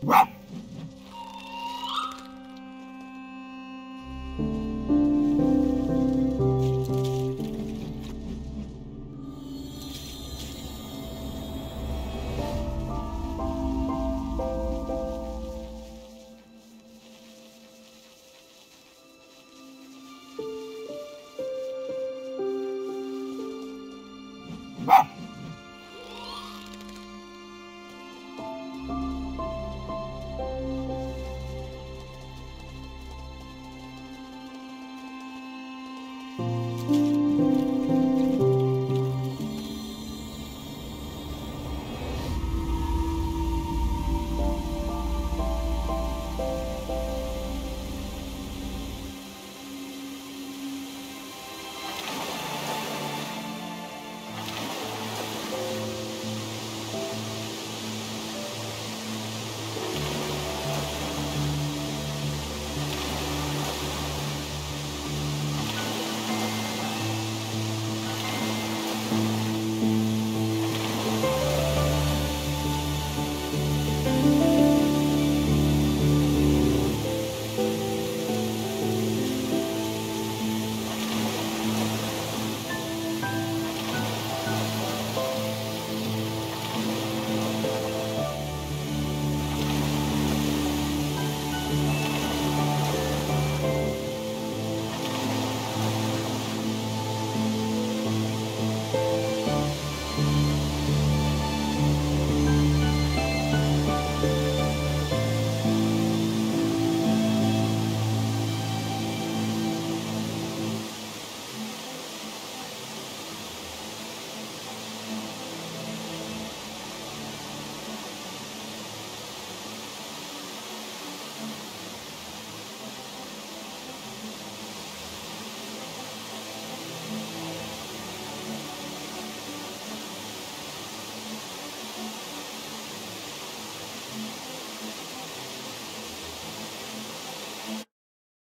Wow.